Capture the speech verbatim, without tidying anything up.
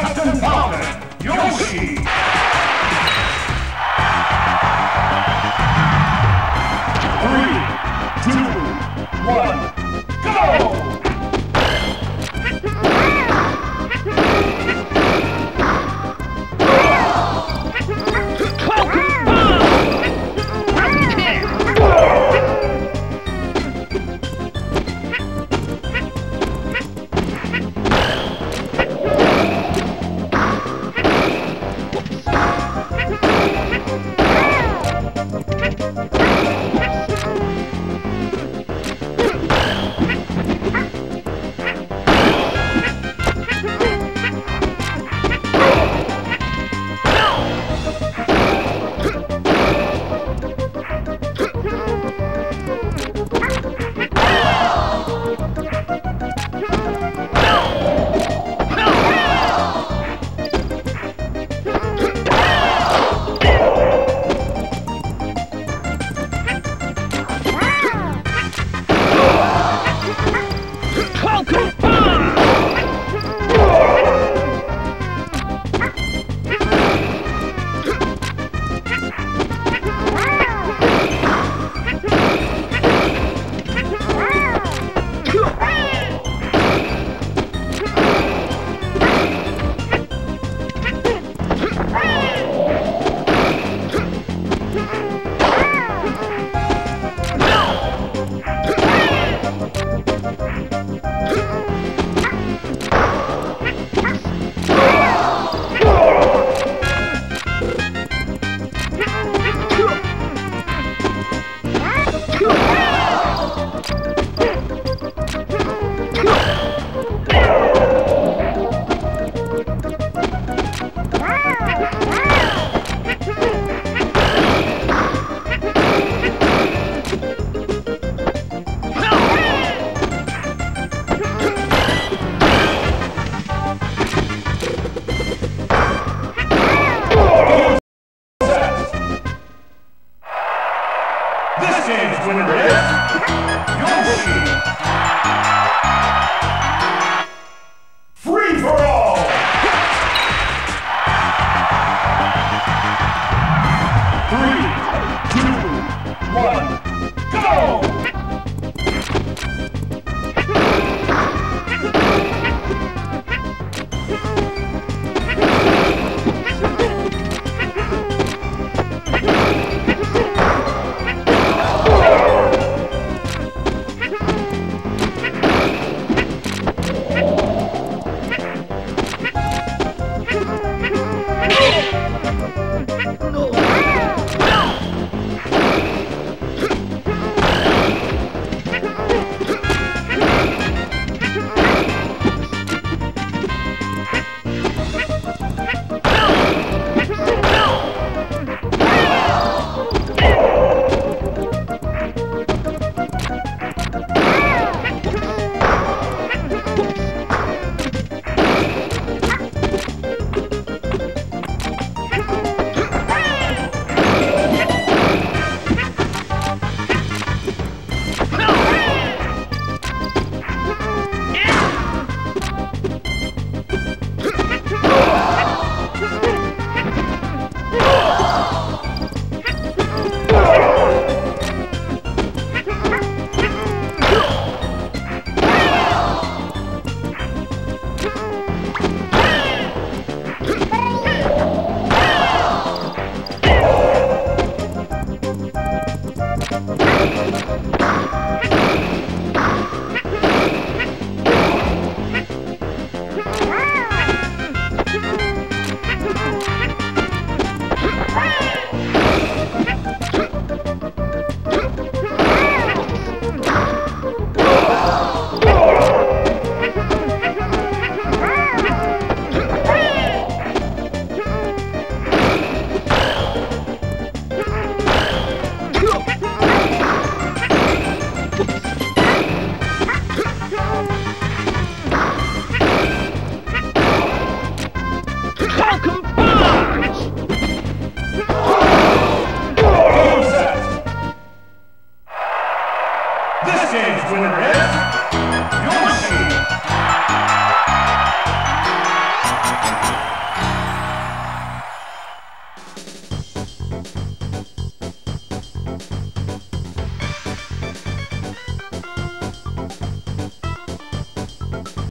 Captain Falcon, Yoshi! Three, two, one.